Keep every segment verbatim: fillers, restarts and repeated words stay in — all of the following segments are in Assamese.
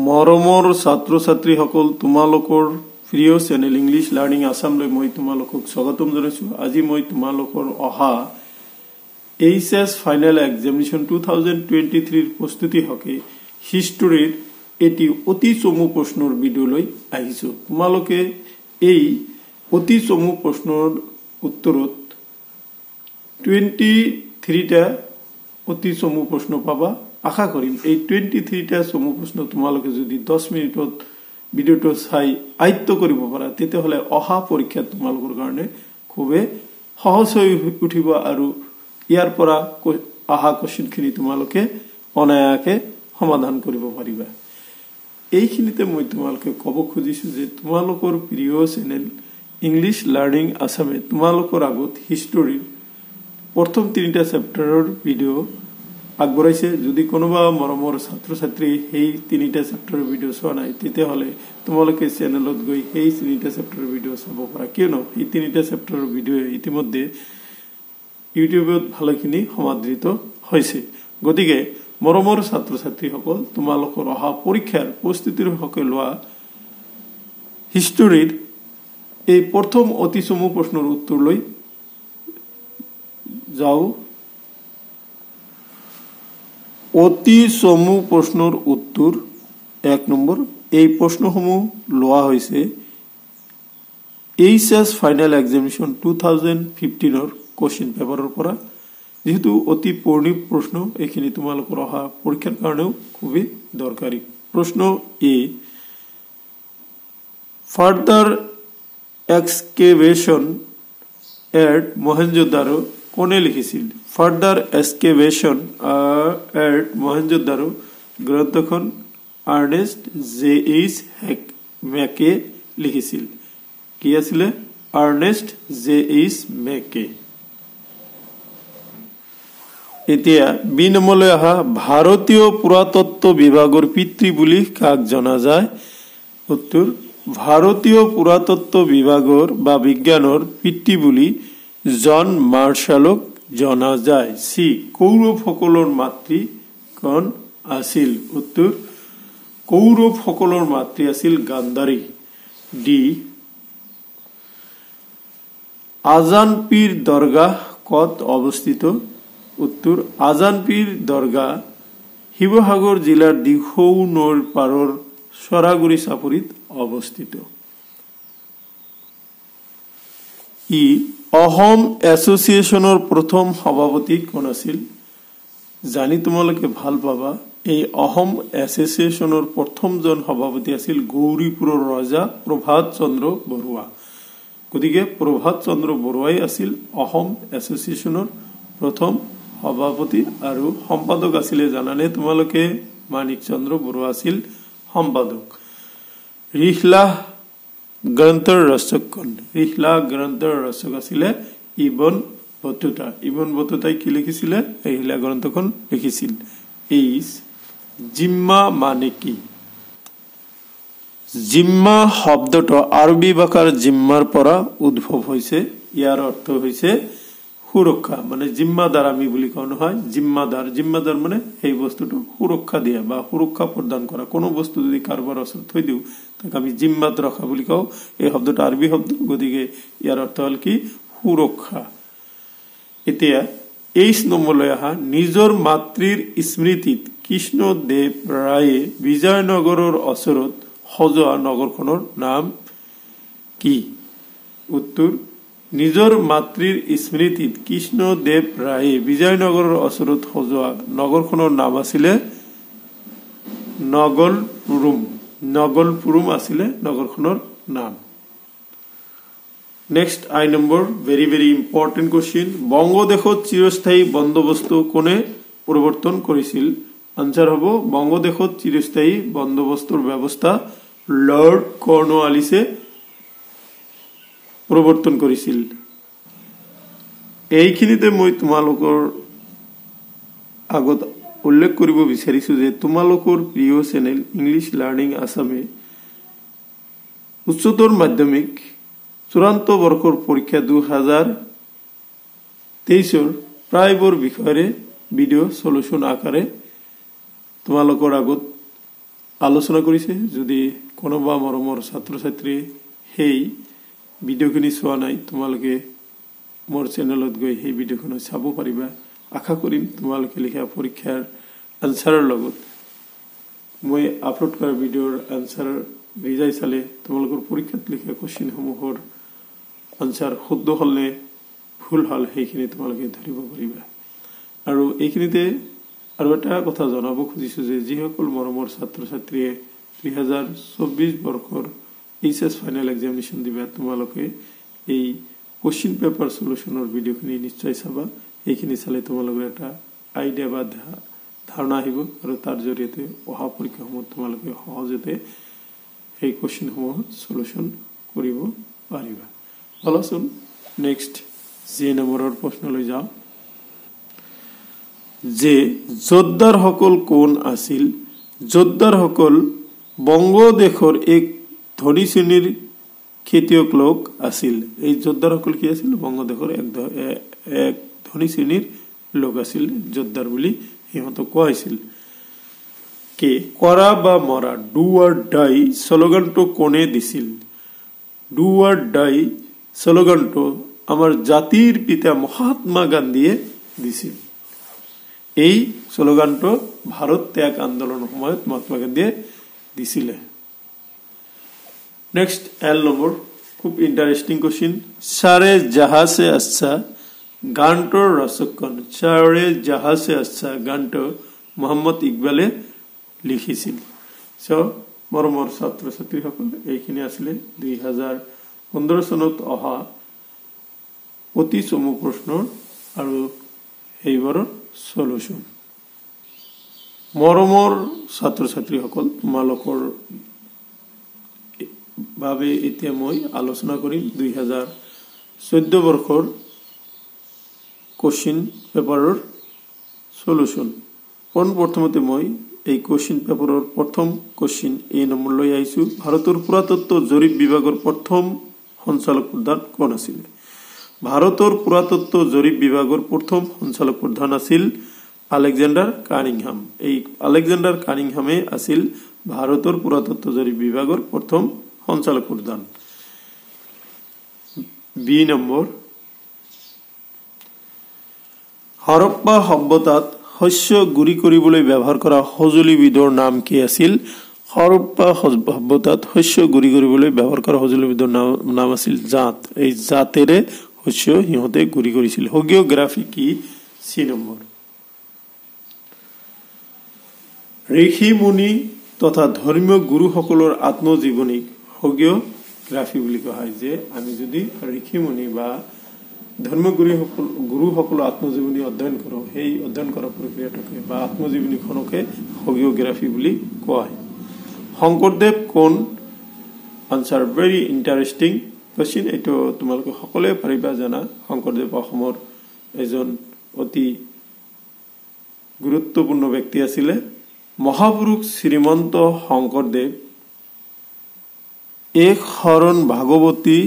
মৰমৰ ছাত্ৰ ছাত্ৰীসকল, তোমালোকৰ প্ৰিয় চেনেল ইংলিছ লাৰ্ণিং আসামলৈ মই তোমালোকক স্বাগতম জনাইছো। আজি মই তোমালোকৰ অহা এইচএছ ফাইনেল এক্সামিনেশ্যন দুই হাজাৰ তেইছ ৰ প্ৰস্তুতি হকে হিষ্টৰীৰ এটি অতি চমু প্ৰশ্নৰ ভিডিঅ'লৈ আহিছো। তোমালোকে এই অতি চমু প্ৰশ্নৰ উত্তৰত তেইছ টা অতি চমু প্ৰশ্ন পাবা। আশা কৰিম এই টুয়েন্টি থ্ৰিটা চমু প্ৰশ্ন তোমালোকে যদি দশ মিনিটত ভিডিওটো চাই আয়ত্ব কৰিব পাৰা, তেতিয়াহ'লে অহা পৰীক্ষা তোমালোকৰ কাৰণে খুবে সহজ হৈ উঠিব আৰু ইয়াৰ পৰা অহা কোৱেশ্চনখিনি তোমালোকে অনায়াসে সমাধান কৰিব পাৰিবা। এইখিনিতে মই তোমালোকে ক'ব খুজিছো যে তোমালোকৰ প্ৰিয় চেনেল ইংলিছ লাৰ্ণিং আসামে তোমালোকৰ আগত হিষ্টৰীৰ প্ৰথম তিনিটা চেপ্টাৰৰ ভিডিঅ' আগবঢ়াইছে। যদি কোনোবা মৰমৰ ছাত্ৰ ছাত্ৰী সেই তিনিটা চেপ্টাৰৰ ভিডিঅ' চোৱা নাই, তেতিয়াহ'লে তোমালোকে চেনেলত গৈ সেই তিনিটা চেপ্টাৰৰ ভিডিঅ' চাব পাৰা। কিয়নো এই তিনিটা চেপ্টাৰৰ ভিডিঅ'য়ে ইতিমধ্যে ইউটিউবত ভালেখিনি সমাদৃত হৈছে। গতিকে মৰমৰ ছাত্ৰ ছাত্ৰীসকল, তোমালোকৰ অহা পৰীক্ষাৰ প্ৰস্তুতিৰ হকে লোৱা হিষ্টৰীৰ এই প্ৰথম অতি চমু প্ৰশ্নৰ উত্তৰলৈ যাওঁ। অতি চমু প্ৰশ্নেৰ উত্তৰ এক নম্বৰ। এই প্ৰশ্নসমূহ লওয়া হয়েছে এইচএস ফাইনাল এক্সামিনেশন দুই হাজাৰ পঁচিছ ৰ কোশ্চেন পেপাৰেৰ পৰা। যেহেতু অতি পুৰণি প্ৰশ্ন, এইখিনি তোমালোকৰ অহা পৰীক্ষাৰ কাৰণেও খুবই দৰকাৰি। প্ৰশ্ন এ, ফাৰ্দাৰ এক্সকেভেশন এট মহেঞ্জোদাৰো কোনে লিখিছিল? ফাৰ্ডাৰ এক্সকেভেশ্যন এট মহেঞ্জোদাৰো গ্ৰন্থখন আৰ্নেষ্ট জে এইচ মেকে লিখিছিল। কি আছিলে? Ernest J H Mackay. এতিয়া বি নম্বৰলৈ অহা, ভাৰতীয় পুৰাতত্ব বিভাগৰ পিতৃ বুলি কাক জনা যায়? উত্তৰ, ভাৰতীয় পুৰাতত্ব বিভাগৰ বা বিজ্ঞানৰ পিতৃ বুলি জন মাৰ্শ্বালক জনা যায়। সি, কৌৰৱসকলৰ মাতৃ কোন আছিল? উত্তৰ, কৌৰৱসকলৰ মাতৃ আছিল গান্ধাৰী। ডি, আজান পীৰ দৰগাহ ক'ত অৱস্থিত? উত্তৰ, আজান পীৰ দৰগাহ শিৱসাগৰ জিলাৰ দিখৌ নৈৰ পাৰৰ চৰাগুৰি চাপৰিত অৱস্থিত। ই, অসম এছ'চিয়েশ্যনৰ প্ৰথম সভাপতি কোন আছিল? জানি তোমালোকে ভাল পাবা, এই অসম এছ'চিয়েশ্যনৰ প্ৰথমজন সভাপতি আছিল গৌৰীপুৰৰ ৰজা প্ৰভাত চন্দ্ৰ বৰুৱা। গতিকে প্ৰভাত চন্দ্ৰ বৰুৱাই আছিল অসম এছ'চিয়েশ্যনৰ প্ৰথম সভাপতি আৰু সম্পাদক আছিলে জানানে তোমালোকে? মানিক চন্দ্ৰ বৰুৱা আছিল সম্পাদক। ৰিখলা গ্ৰন্থৰ ৰচক কোন? ৰিখলা গ্ৰন্থৰ ৰচক আছিলে ইবন বটুতা। ইবন বটুতাই কি লিখিছিলে? ৰিখলা গ্ৰন্থখন লিখিছিল। এইচ, জিম্মা মানে কি? জিম্মা শব্দটো আৰবী ভাষাৰ জিম্মাৰ পৰা উদ্ভৱ হৈছে। ইয়াৰ অৰ্থ হৈছে সুৰক্ষা, মানে জিম্মাদাৰ আমি বুলি কোৱা নহয়। জিম্মাদাৰ জিম্মাদাৰ মানে সেই বস্তুটো সুৰক্ষা দিয়া বা সুৰক্ষা প্ৰদান কৰা। কোনো বস্তু যদি কাৰোবাৰ ওচৰত থৈ দিওঁ, তাক আমি জিম্মাত ৰখা বুলি কওঁ। এই শব্দটো আৰবী শব্দ, গতিকে ইয়াৰ অৰ্থ হ'ল কি? সুৰক্ষা। এতিয়া এইচ নম্বৰলৈ অহা, নিজৰ মাতৃৰ স্মৃতিত কৃষ্ণদেৱ ৰায়ে বিজয়নগৰৰ ওচৰত সজোৱা নগৰখনৰ নাম কি? উত্তৰ, নিজৰ মাতৃৰ স্মৃতিত কৃষ্ণদেৱ ৰায়ে বিজয়নগৰৰ ওচৰত সজোৱা নগৰখনৰ নাম আছিলে নগলপুৰুম। নগলপুৰুম আছিলে নগৰখনৰ নাম। নেক্সট আই number, very very important question. বংগদেশত চিৰস্থায়ী বন্দোবস্ত কোনে প্ৰৱৰ্তন কৰিছিল? আনচাৰ হ'ব, বংগদেশত চিৰস্থায়ী বন্দোবস্তৰ ব্যৱস্থা লৰ্ড কৰ্ণৱালিছে প্ৰৱৰ্তন কৰিছিল। এইখিনিতে মই তোমালোকৰ আগত উল্লেখ কৰিব বিচাৰিছো যে তোমালোকৰ প্ৰিয় চেনেল ইংলিছ লাৰ্ণিং আসামে উচ্চতৰ মাধ্যমিক চূড়ান্ত বৰ্ষৰ পৰীক্ষা দুহাজাৰ তেইছৰ প্ৰায়বোৰ বিষয়ৰে ভিডিঅ' সলিউশ্যন আকাৰে তোমালোকৰ আগত आलोचना करिছে। যদি কোনোবা মৰমৰ ছাত্ৰ-ছাত্ৰী হেই ভিডিওখিনি চোৱা নাই তোমালোকে মোৰ চেনেলত গৈ হেই ভিডিওখন চাব পাৰিবা। আশা কৰিম তোমালোকে লিখা পৰীক্ষাৰ আনসাৰৰ লগত মই আপলোড কৰা ভিডিওৰ আনসাৰ ৰিজাই চালে তোমালোকৰ পৰীক্ষাত লিখা কোৱেশ্চনসমূহৰ আনসাৰ শুদ্ধ হ'লনে ভুল হ'ল সেইখিনি তোমালোকে ধৰিব পাৰিবা। আৰু এইখিনিতে আৰু এটা কথা জনাব খুজিছো যে যিসকল মৰমৰ ছাত্ৰ-ছাত্ৰীয়ে দুই হাজাৰ চৌবিশ বৰ্ষৰ এইচএছ ফাইনাল এক্সামিনেশ্যন দিবা তোমালোকে এই কোৱেশ্চন পেপাৰ সলিউশ্যনৰ ভিডিওখিনি নিশ্চয় চাবা। এইখিনি চালে তোমালোকৰ এটা আইডিয়া বা ধাৰণা আহিব আৰু তাৰ জৰিয়তে অহা পৰীক্ষাসমূহত তোমালোকে সহজতে এই কোৱেশ্চনসমূহ সলিউশ্যন কৰিব পাৰিবা। বলচোন নেক্সট যে নম্বৰৰ প্ৰশ্নলৈ যাও যে যোদ্ধাৰ সকল কোন আছিল। যোদ্ধাৰ সকল বংগ দেশৰ এক ধনী শ্ৰেণীৰ খেতিয়ক লোক আছিল। এই যোদ্ধাৰ সকল কি আছিল বংগ দেশৰ এক এক ধনী শ্ৰেণীৰ লোক আছিল। যোদ্ধাৰ বুলি ইহঁতক কোৱা হৈছিল। কে কৰা বা মৰা ডু অৰ ডাই স্লোগানটো কোনে দিছিল। ডু অৰ ডাই স্লোগানটো আমাৰ জাতিৰ পিতা মহাত্মা গান্ধীয়ে দিছিল। এই স্লোগানটো ভাৰত ত্যাগ আন্দোলনৰ সময়ত মহাত্মা গান্ধীয়ে দিছিলে। নেক্সট এল নম্বৰ খুব ইন্টাৰেস্টিং কোশ্চেন। সাৰে জাহাজে আচ্ছা গানটোৰ ৰচক কোন। সাৰে জাহাজে আচ্ছা গানটো মোহাম্মদ ইকবালে লিখিছিল। সো মৰমৰ ছাত্ৰ ছাত্ৰীসকল এইখিনি আছিলে দুই হাজাৰ পোন্ধৰ চনত অহা অতি চমু প্ৰশ্নৰ আৰু এইবাৰৰ সলিউশন। মৰমৰ ছাত্ৰ ছাত্ৰীসকল তোমালোকৰ বাবে এতিয়া মই আলোচনা কৰিম দুই হাজাৰ চৈধ্য বৰ্ষৰ কোশ্চেন পেপাৰৰ সলিউশন। পোন প্ৰথমতে মই এই কোশ্চেন পেপাৰৰ প্ৰথম কোশ্চেন এই নম্বৰ লৈ আহিছো। ভাৰতৰ পুৰাতত্ত্ব জৰীপ বিভাগৰ প্ৰথম সঞ্চালক প্ৰধান কোন আছিল। ভাৰতৰ পুৰাতত্ত্ব জৰীপ বিভাগৰ প্ৰথম সঞ্চালক প্ৰধান আছিল আলেকজাণ্ডাৰ কানিংহাম। এই আলেকজাণ্ডাৰ কানিংহামে আছিল ভাৰতৰ পুৰাতত্ত্ব জৰীপ বিভাগৰ প্ৰথম সঞ্চালক প্ৰধান। বি নম্বৰ হৰপ্পা সভ্যতাত শস্য গুৰি কৰিবলৈ ব্যৱহাৰ কৰা সঁজুলিবিধৰ নাম কি আছিল। হৰপ্পা সভ্যতাত শস্য গুৰি কৰিবলৈ ব্যৱহাৰ কৰা সঁজুলিবিধৰ নাম আছিল জাঁত। এই জাঁতেৰে শস্য সিহঁতে গুৰি কৰিছিল। হগিঅগ্ৰাফি কি। চি নম্বৰ ঋষি মুনি তথা ধৰ্মীয় গুৰুসকলৰ আত্মজীৱনীক হগিঅগ্ৰাফি বুলি কোৱা হয়। যে আমি যদি ঋষি মুনি বা ধৰ্মীয় গুৰুসকল গুৰুসকলৰ আত্মজীৱনী অধ্যয়ন কৰোঁ সেই অধ্যয়ন কৰা প্ৰক্ৰিয়াটোকে বা আত্মজীৱনীখনকে হগিঅগ্ৰাফি বুলি কোৱা হয়। শংকৰদেৱ কোন। Answer very interesting question. এইটো তোমালোকে সকলোৱে পাৰিবা জানা। শংকৰদেৱ অসমৰ এজন অতি গুৰুত্বপূৰ্ণ ব্যক্তি আছিলে। মহাপুৰুষ শ্ৰীমন্ত শংকৰদেৱ এক শৰণ ভাগৱতী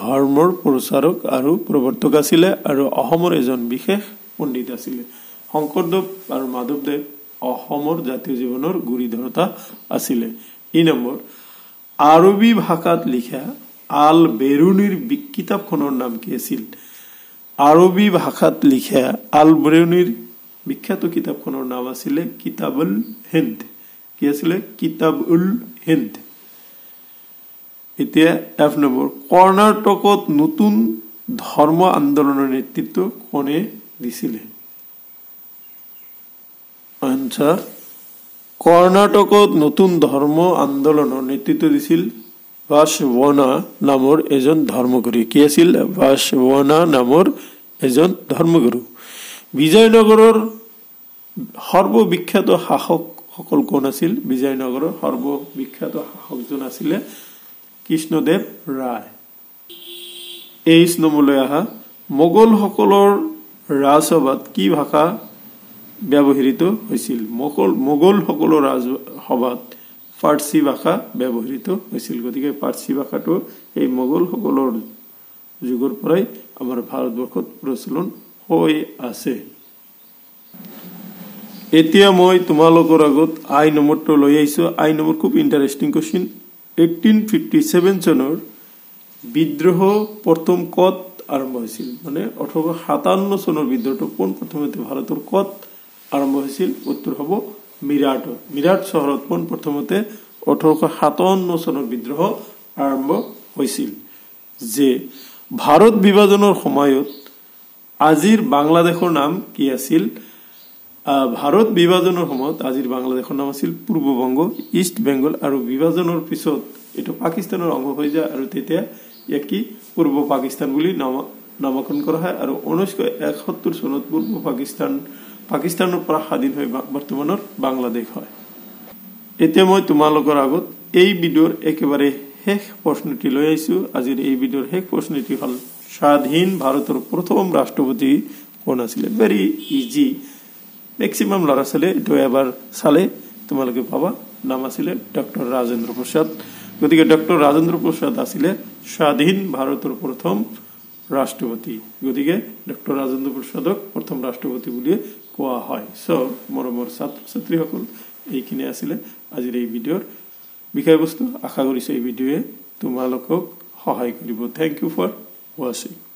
ধৰ্মৰ প্ৰচাৰক আৰু প্ৰৱৰ্তক আছিলে আৰু অসমৰ এজন বিশেষ পণ্ডিত আছিলে। শংকৰদেৱ আৰু মাধৱদেৱ অসমৰ জাতীয় জীৱনৰ গুৰি ধৰোতা আছিলে। ই নম্বৰ আৰবী ভাষাত লিখা আল বেৰুনিৰ কিতাপখনৰ নাম কি আছিল। আৰবী ভাষাত লিখা আল বেৰুনিৰ বিখ্যাত কিতাপখনৰ নাম আছিলে কিতাবুল হিন্দ। কি আছিলে কিতাবুল হিন্দ। এতিয়া এফ নম্বৰ কৰ্ণাটকত নতুন ধৰ্ম আন্দোলনৰ নেতৃত্ব কোনে দিছিলে। আনচাৰ কৰ্ণাটকত নতুন ধৰ্ম আন্দোলনৰ নেতৃত্ব দিছিল বাসৱনা নামৰ এজন ধৰ্মগুৰু। কি আছিল বাসৱনা নামৰ এজন ধৰ্মগুৰু। বিজয়নগৰৰ সৰ্ববিখ্যাত শাসকসকল কোন আছিল। বিজয়নগৰৰ সৰ্ববিখ্যাত শাসকজন আছিলে কৃষ্ণদেৱ ৰায়। তেইছ নম্বৰলৈ আহা মোগলসকলৰ ৰাজসভাত কি ভাষা ব্যৱহৃত হৈছিল। মোগল মোগলসকলৰ ৰাজসভাত পাৰ্চী ভাষা ব্যৱহৃত হৈছিল। গতিকে পাৰ্চী ভাষাটো এই মোগলসকলৰ যুগৰ পৰাই আমাৰ ভাৰতবৰ্ষত প্ৰচলন হৈ আছে। एतिया मैं तुम्हालोकर आगत आई नम्बर तो लै आईसो आई नम्बर खूब इंटरेस्टिंग क्वेश्चन अठारह सौ सत्तावन सनर विद्रोह प्रथम कत आरम्भ হৈছিল মানে अठारह सौ सत्तावन सनर विद्रोहটো কোন প্রথমতে ভাৰতৰ কত আৰম্ভ হৈছিল উত্তৰ হ'ব মিৰাট মিৰাট চহৰত কোন প্ৰথমতে अठारह सौ सत्तावन সনৰ বিদ্ৰোহ আৰম্ভ হৈছিল যে ভাৰত বিভাজনৰ সময়ত আজিৰ বাংলাদেশৰ নাম কি আছিল ভাৰত বিভাজনেৰ সময়ত আজিৰ বাংলাদেশৰ নাম আছিল পূৰ্ববঙ্গ ইস্ট বেঙ্গল আৰু বিভাজনৰ পিছত এটা পাকিস্তানৰ অংগ হৈ যায় আৰু তেতিয়া ইয়াক কি পূৰ্ব পাকিস্তান বুলি নামকৰণ কৰা হয় আৰু उन्नीस सौ इकहत्तर চনত পূৰ্ব পাকিস্তান পাকিস্তানৰ পৰা স্বাধীন হৈ বৰ্তমানৰ বাংলাদেশ হয়। এতিয়া মই তোমালোকৰ আগত এই ভিডিঅ'ৰ একেবাৰে শেষ প্ৰশ্নটি লৈ আইছো। আজিৰ এই ভিডিঅ'ৰ শেষ প্ৰশ্নটি হল স্বাধীন ভাৰতৰ প্ৰথম ৰাষ্ট্ৰপতি কোন আছিল? ভেরি ইজি, मैक्सिमाम लड़ा छाले तो एबार चाले तुम्हारे पावा नाम आसिले डॉक्टर राजेंद्र प्रसाद। गति के डॉक्टर राजेंद्र प्रसाद आसिले स्वाधीन भारतर प्रथम राष्ट्रपति, गति के डॉक्टर राजेंद्र प्रसादक प्रथम राष्ट्रपति बुलिए कोवा हय। सो मरमर छात्र छात्री सकल एइखिनि आसिले आजिर एइ भिडिओर विषयबस्तु। आशा करिछु एइ भिडिओए तुम्हालोকক सहाय करिब। Thank you for watching.